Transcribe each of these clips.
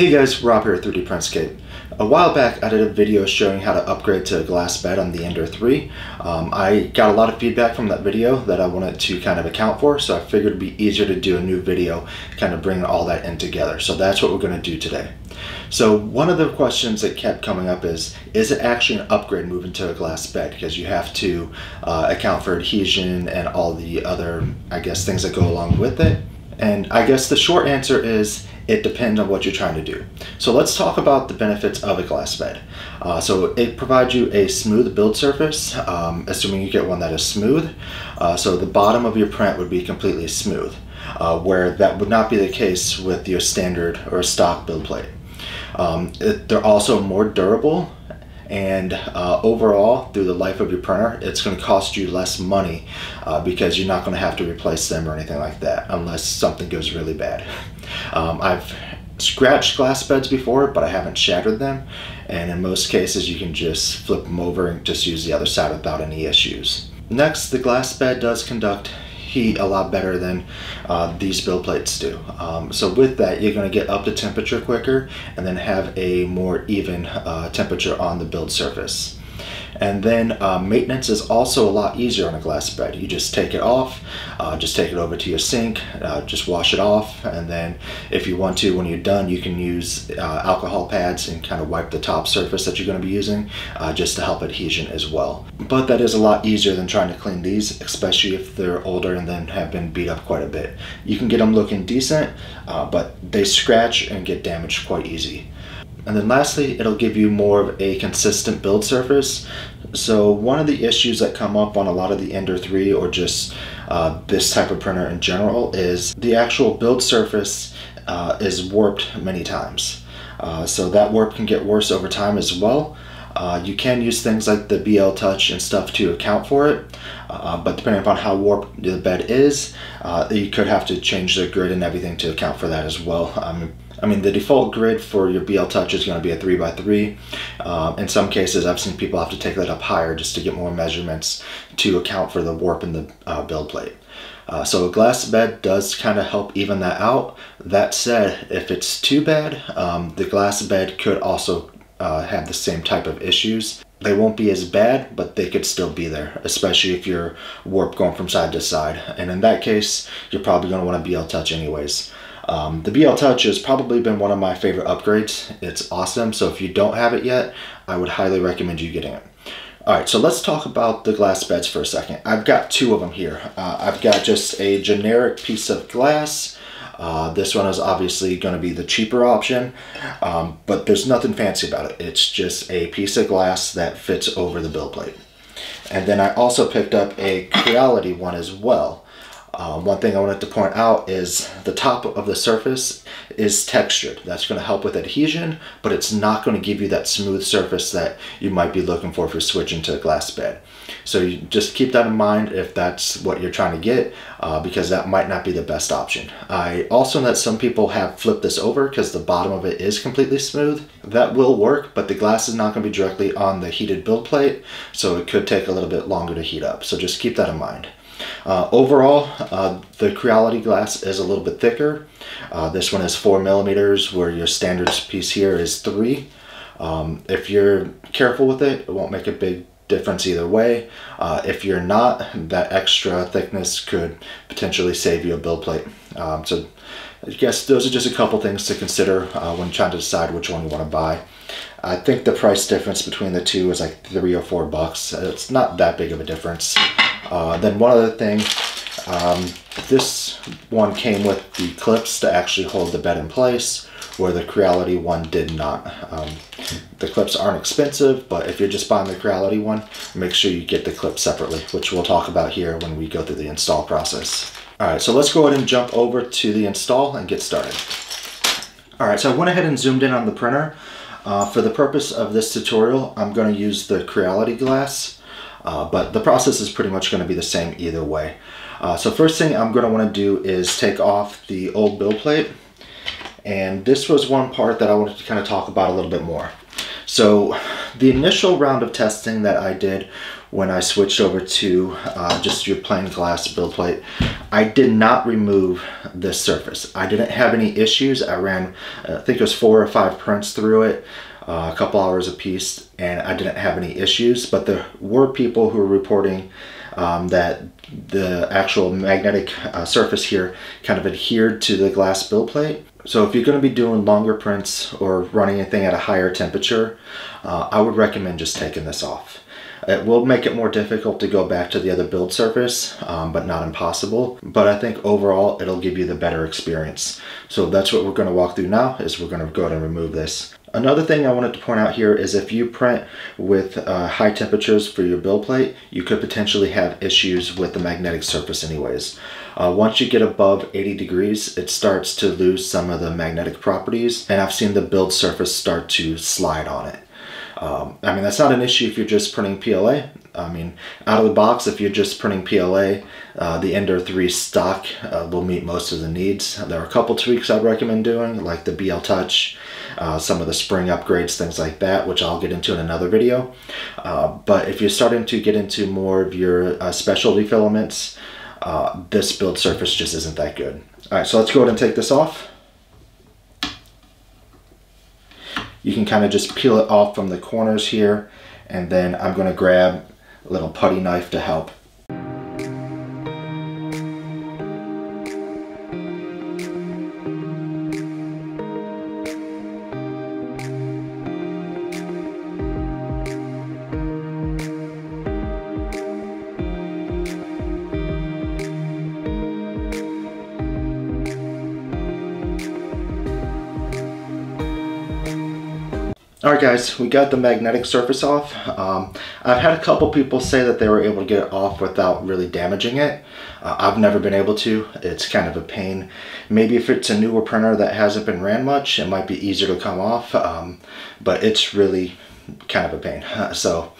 Hey guys, Rob here at 3D Printscape. A while back I did a video showing how to upgrade to a glass bed on the Ender 5. I got a lot of feedback from that video that I wanted to kind of account for, so I figured it'd be easier to do a new video kind of bringing all that in together. So that's what we're going to do today. So one of the questions that kept coming up is it actually an upgrade moving to a glass bed? Because you have to account for adhesion and all the other, I guess, things that go along with it. And I guess the short answer is it depends on what you're trying to do. So let's talk about the benefits of a glass bed. So it provides you a smooth build surface, assuming you get one that is smooth. So the bottom of your print would be completely smooth, where that would not be the case with your standard or stock build plate. They're also more durable, and overall, through the life of your printer, it's going to cost you less money because you're not going to have to replace them or anything like that unless something goes really bad. I've scratched glass beds before, but I haven't shattered them, and in most cases you can just flip them over and just use the other side without any issues. Next, the glass bed does conduct heat a lot better than these build plates do. So with that, you're going to get up to temperature quicker and then have a more even temperature on the build surface. And then maintenance is also a lot easier on a glass bed. You just take it off, just take it over to your sink, just wash it off, and then if you want to, when you're done, you can use alcohol pads and kind of wipe the top surface that you're going to be using just to help adhesion as well. But that is a lot easier than trying to clean these, especially if they're older and then have been beat up quite a bit. You can get them looking decent, but they scratch and get damaged quite easy. And then lastly, it'll give you more of a consistent build surface. So one of the issues that come up on a lot of the Ender 5 or just this type of printer in general is the actual build surface is warped many times. So that warp can get worse over time as well. You can use things like the BLTouch and stuff to account for it, but depending upon how warped the bed is, you could have to change the grid and everything to account for that as well. I mean, the default grid for your BLTouch is going to be a 3x3. In some cases, I've seen people have to take that up higher just to get more measurements to account for the warp in the build plate. So a glass bed does kind of help even that out. That said, if it's too bad, the glass bed could also have the same type of issues. They won't be as bad, but they could still be there, especially if you're warped going from side to side. And in that case, you're probably going to want a BLTouch anyways. The BLTouch has probably been one of my favorite upgrades. It's awesome, so if you don't have it yet, I would highly recommend you getting it. Alright, so let's talk about the glass beds for a second. I've got two of them here. I've got just a generic piece of glass. This one is obviously going to be the cheaper option, but there's nothing fancy about it. It's just a piece of glass that fits over the build plate. And then I also picked up a Creality one as well. One thing I wanted to point out is the top of the surface is textured. That's going to help with adhesion, but it's not going to give you that smooth surface that you might be looking for if you're switching to a glass bed. So you just keep that in mind if that's what you're trying to get, because that might not be the best option. I also know that some people have flipped this over because the bottom of it is completely smooth. That will work, but the glass is not going to be directly on the heated build plate, so it could take a little bit longer to heat up. So just keep that in mind. Overall, the Creality glass is a little bit thicker. This one is 4 millimeters, where your standard piece here is 3. If you're careful with it, it won't make a big difference either way. If you're not, that extra thickness could potentially save you a build plate. So I guess those are just a couple things to consider when trying to decide which one you want to buy. I think the price difference between the two is like $3 or $4. It's not that big of a difference. Then one other thing, this one came with the clips to actually hold the bed in place, where the Creality one did not. The clips aren't expensive, but if you're just buying the Creality one, make sure you get the clips separately, which we'll talk about here when we go through the install process. Alright, so let's go ahead and jump over to the install and get started. Alright, so I went ahead and zoomed in on the printer. For the purpose of this tutorial, I'm going to use the Creality glass. But the process is pretty much going to be the same either way. So first thing I'm going to want to do is take off the old build plate. And this was one part that I wanted to kind of talk about a little bit more. So the initial round of testing that I did when I switched over to just your plain glass build plate, I did not remove this surface. I didn't have any issues. I ran, I think it was 4 or 5 prints through it, a couple hours a piece, and I didn't have any issues. But there were people who were reporting that the actual magnetic surface here kind of adhered to the glass build plate. So if you're going to be doing longer prints or running anything at a higher temperature, I would recommend just taking this off. It will make it more difficult to go back to the other build surface, but not impossible. But I think overall it'll give you the better experience. So that's what we're going to walk through now, is we're going to go ahead and remove this. Another thing I wanted to point out here is if you print with high temperatures for your build plate, you could potentially have issues with the magnetic surface anyways. Once you get above 80 degrees, it starts to lose some of the magnetic properties, and I've seen the build surface start to slide on it. I mean, that's not an issue if you're just printing PLA. I mean, out of the box, if you're just printing PLA, the Ender 5 stock will meet most of the needs. There are a couple tweaks I'd recommend doing, like the BLTouch, some of the spring upgrades, things like that, which I'll get into in another video. But if you're starting to get into more of your specialty filaments, this build surface just isn't that good. All right, so let's go ahead and take this off. You can kind of just peel it off from the corners here, and then I'm going to grab a little putty knife to help. Alright guys, we got the magnetic surface off. I've had a couple people say that they were able to get it off without really damaging it. I've never been able to. It's kind of a pain. Maybe if it's a newer printer that hasn't been ran much, it might be easier to come off, but it's really kind of a pain. So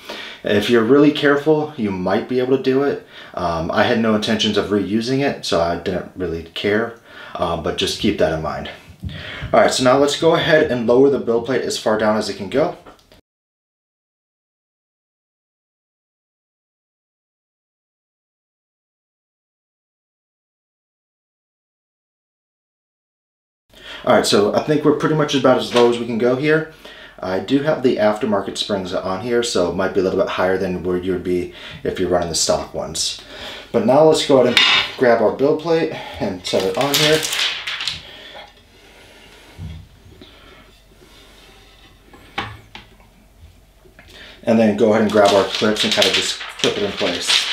if you're really careful, you might be able to do it. I had no intentions of reusing it, so I didn't really care, but just keep that in mind. Alright, so now let's go ahead and lower the build plate as far down as it can go. Alright, so I think we're pretty much about as low as we can go here. I do have the aftermarket springs on here, so it might be a little bit higher than where you would be if you're running the stock ones. But now let's go ahead and grab our build plate and set it on here. And then go ahead and grab our clips and kind of just clip it in place.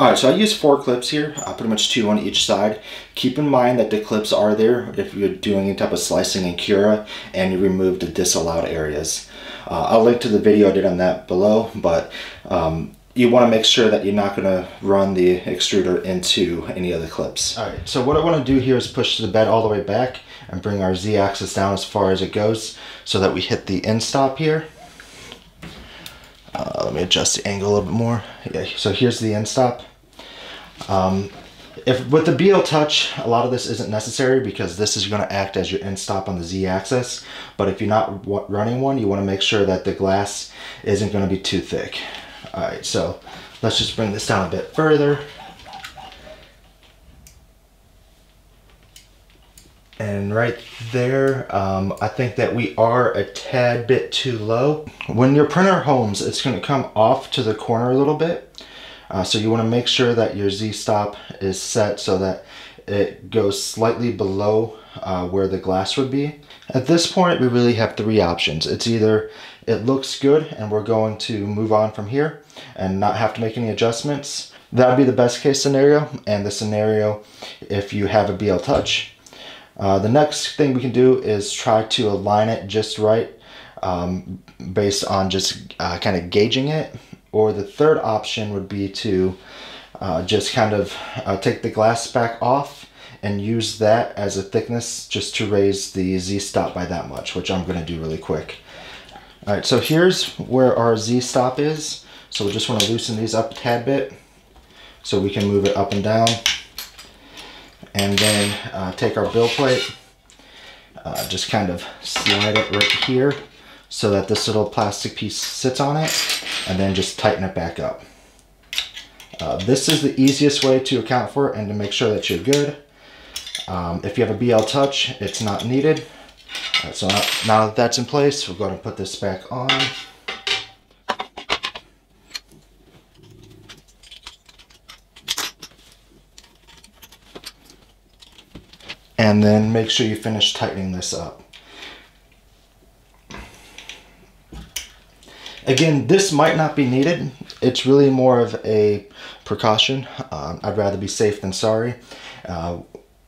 Alright, so I use 4 clips here, pretty much 2 on each side. Keep in mind that the clips are there if you're doing any type of slicing in Cura and you remove the disallowed areas. I'll link to the video I did on that below, but you want to make sure that you're not going to run the extruder into any other clips. All right, so what I want to do here is push the bed all the way back and bring our Z-axis down as far as it goes so that we hit the end stop here. Let me adjust the angle a little bit more. Yeah, so here's the end stop. With the BLTouch, a lot of this isn't necessary because this is going to act as your end stop on the Z-axis. But if you're not running one, you want to make sure that the glass isn't going to be too thick. Alright, so let's just bring this down a bit further. And right there, I think that we are a tad bit too low. When your printer homes, it's going to come off to the corner a little bit. So you want to make sure that your Z-stop is set so that it goes slightly below where the glass would be. At this point, we really have 3 options. It's either it looks good and we're going to move on from here and not have to make any adjustments. That would be the best case scenario, and the scenario if you have a BLTouch. The next thing we can do is try to align it just right based on just kind of gauging it. Or the third option would be to just kind of take the glass back off and use that as a thickness just to raise the Z-stop by that much, which I'm going to do really quick. All right, so here's where our Z-stop is. So we just want to loosen these up a tad bit so we can move it up and down. And then take our bill plate, just kind of slide it right here so that this little plastic piece sits on it, and then just tighten it back up. This is the easiest way to account for it and to make sure that you're good. If you have a BLTouch, it's not needed. So now that that's in place, we'll go ahead and put this back on. And then make sure you finish tightening this up. Again, this might not be needed. It's really more of a precaution. I'd rather be safe than sorry.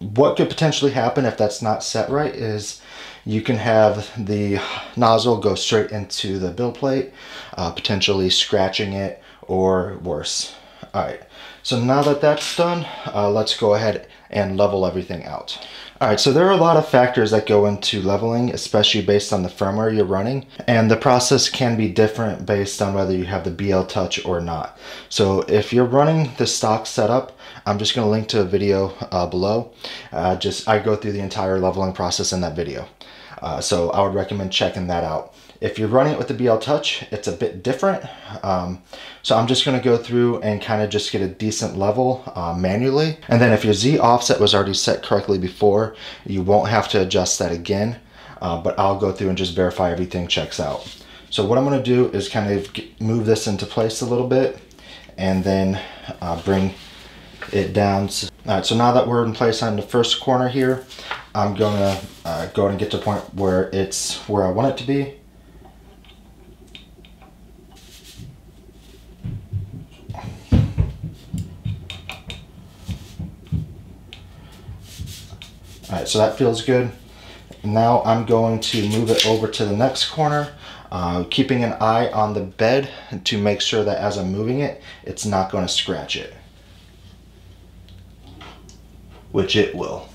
What could potentially happen if that's not set right is you can have the nozzle go straight into the build plate, potentially scratching it or worse. All right, so now that that's done, let's go ahead and level everything out. All right, so there are a lot of factors that go into leveling, especially based on the firmware you're running, and the process can be different based on whether you have the BLTouch or not. So if you're running the stock setup, I'm just gonna link to a video below. I go through the entire leveling process in that video. So I would recommend checking that out. If you're running it with the BLTouch, it's a bit different. So I'm just gonna go through and kind of just get a decent level manually. And then if your Z offset was already set correctly before, you won't have to adjust that again, but I'll go through and just verify everything checks out. So what I'm gonna do is kind of move this into place a little bit and then bring it down. All right, so now that we're in place on the first corner here, I'm gonna go ahead and get to the point where it's where I want it to be. All right, so that feels good. Now I'm going to move it over to the next corner, keeping an eye on the bed to make sure that as I'm moving it, it's not going to scratch it, which it will.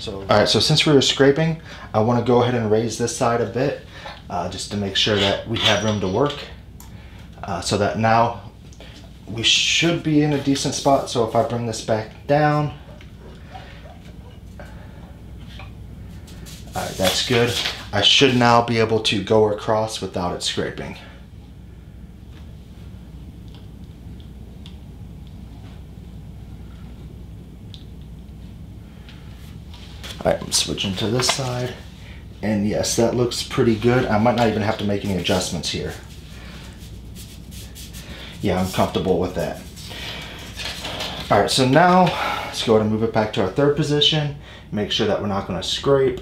So, all right, so since we were scraping, I want to go ahead and raise this side a bit just to make sure that we have room to work so that now we should be in a decent spot. So if I bring this back down, all right, that's good. I should now be able to go across without it scraping. All right, I'm switching to this side. And yes, that looks pretty good. I might not even have to make any adjustments here. Yeah, I'm comfortable with that. All right, so now let's go ahead and move it back to our third position. Make sure that we're not gonna scrape.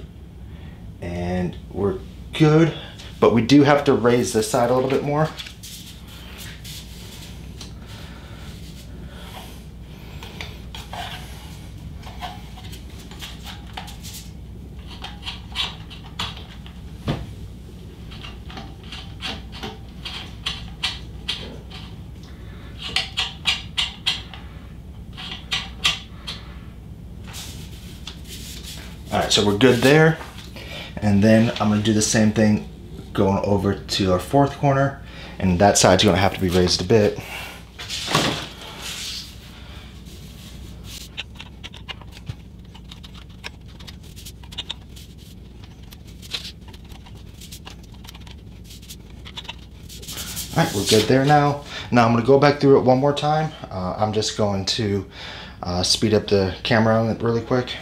And we're good, but we do have to raise this side a little bit more. All right, so we're good there. And then I'm gonna do the same thing going over to our fourth corner, and that side's gonna have to be raised a bit. All right, we're good there now. Now I'm gonna go back through it one more time. I'm just going to speed up the camera on it really quick.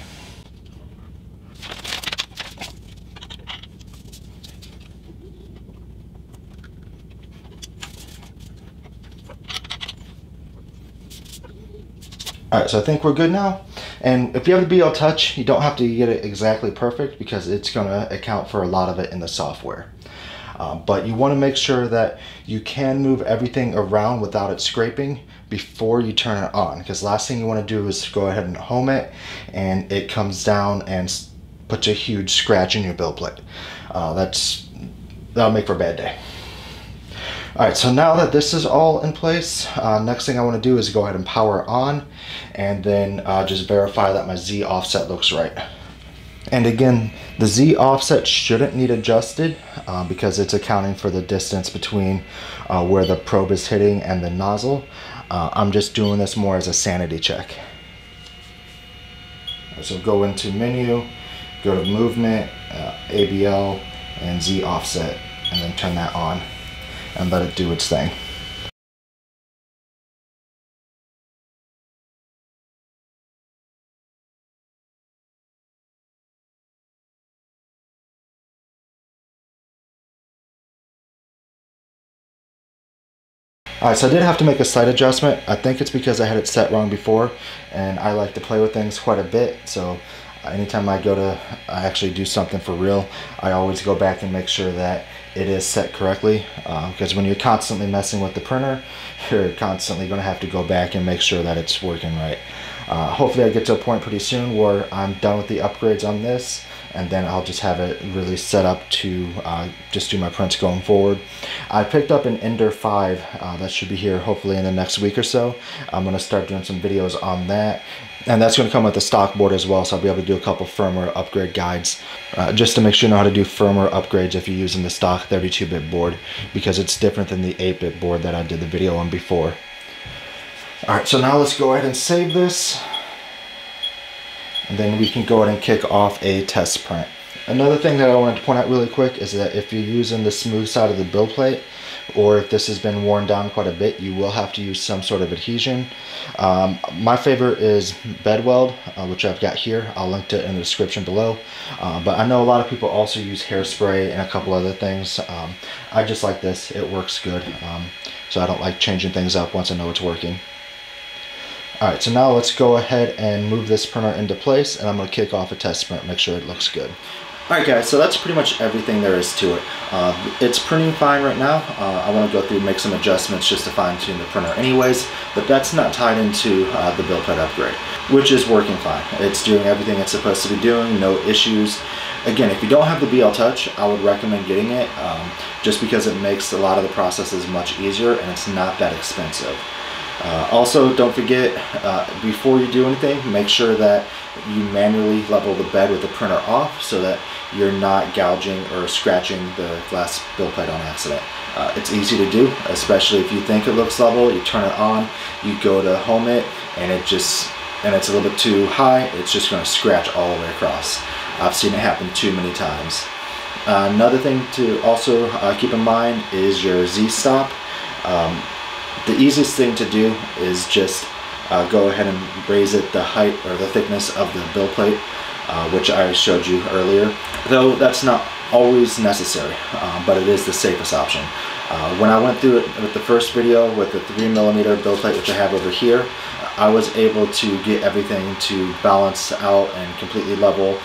All right, so I think we're good now. And if you have the BLTouch, you don't have to get it exactly perfect because it's gonna account for a lot of it in the software. But you wanna make sure that you can move everything around without it scraping before you turn it on, because last thing you wanna do is go ahead and home it and it comes down and puts a huge scratch in your build plate. That'll make for a bad day. All right, so now that this is all in place, next thing I want to do is go ahead and power on and then just verify that my Z offset looks right. And again, the Z offset shouldn't need adjusted because it's accounting for the distance between where the probe is hitting and the nozzle. I'm just doing this more as a sanity check. So go into menu, go to movement, ABL, and Z offset, and then turn that on and let it do its thing. Alright, so I did have to make a slight adjustment. I think it's because I had it set wrong before, and I like to play with things quite a bit, so anytime I go to actually do something for real, I always go back and make sure that it is set correctly, because when you're constantly messing with the printer, you're constantly going to have to go back and make sure that it's working right. Hopefully I get to a point pretty soon where I'm done with the upgrades on this, and then I'll just have it really set up to just do my prints going forward. I picked up an Ender 5 that should be here hopefully in the next week or so. I'm going to start doing some videos on that, and that's going to come with the stock board as well, so I'll be able to do a couple firmware upgrade guides just to make sure you know how to do firmware upgrades if you're using the stock 32-bit board, because it's different than the 8-bit board that I did the video on before. Alright, so now let's go ahead and save this, and then we can go ahead and kick off a test print. Another thing that I wanted to point out really quick is that if you're using the smooth side of the build plate, or if this has been worn down quite a bit, you will have to use some sort of adhesion. My favorite is Bed Weld, which I've got here. I'll link to it in the description below. But I know a lot of people also use hairspray and a couple other things. I just like this. It works good. So I don't like changing things up once I know it's working. Alright, so now let's go ahead and move this printer into place, and I'm going to kick off a test print, make sure it looks good. Alright guys, so that's pretty much everything there is to it. It's printing fine right now. I want to go through and make some adjustments just to fine tune the printer anyways, but that's not tied into the build plate upgrade, which is working fine. It's doing everything it's supposed to be doing, no issues. Again, if you don't have the BLTouch, I would recommend getting it just because it makes a lot of the processes much easier, and it's not that expensive. Also, don't forget, before you do anything, make sure that you manually level the bed with the printer off so that you're not gouging or scratching the glass build plate on accident. It's easy to do, especially if you think it looks level, you turn it on, you go to home it, and it's a little bit too high, it's just going to scratch all the way across. I've seen it happen too many times. Another thing to also keep in mind is your Z-stop. The easiest thing to do is just go ahead and raise it the height or the thickness of the build plate, which I showed you earlier, though that's not always necessary, but it is the safest option. When I went through it with the first video with the 3mm build plate, which I have over here, I was able to get everything to balance out and completely level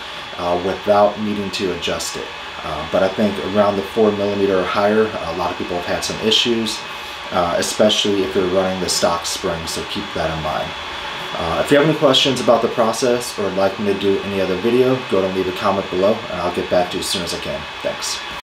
without needing to adjust it. But I think around the 4mm or higher, a lot of people have had some issues. Especially if you're running the stock spring, so keep that in mind. If you have any questions about the process or would like me to do any other video, go ahead and leave a comment below, and I'll get back to you as soon as I can. Thanks.